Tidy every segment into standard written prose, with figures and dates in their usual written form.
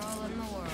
girl in the world.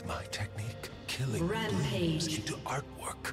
with my technique, killing blooms into artwork.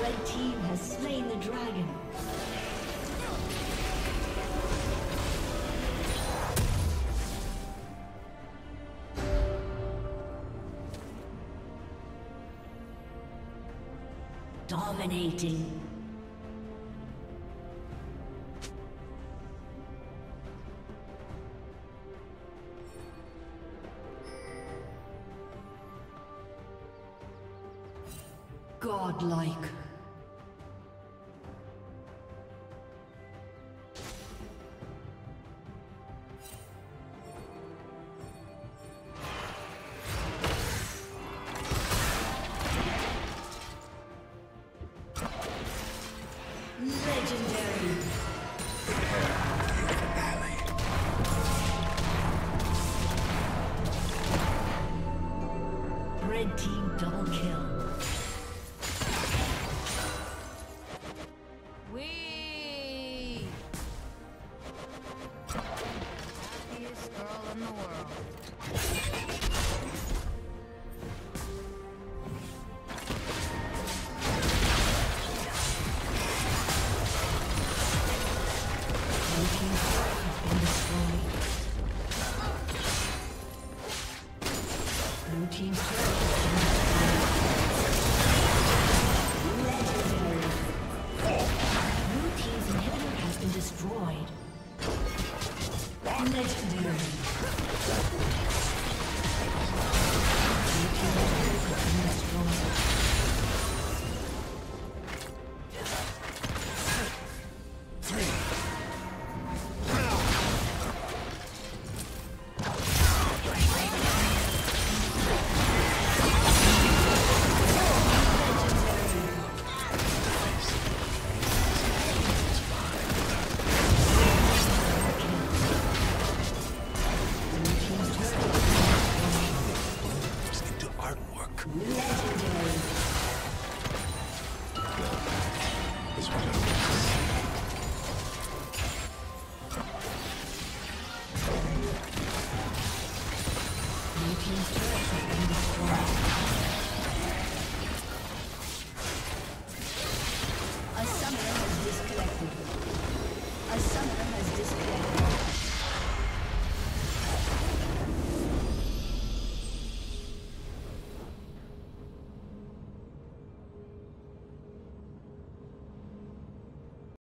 Red team has slain the Dominating. Godlike. Legendary. This one.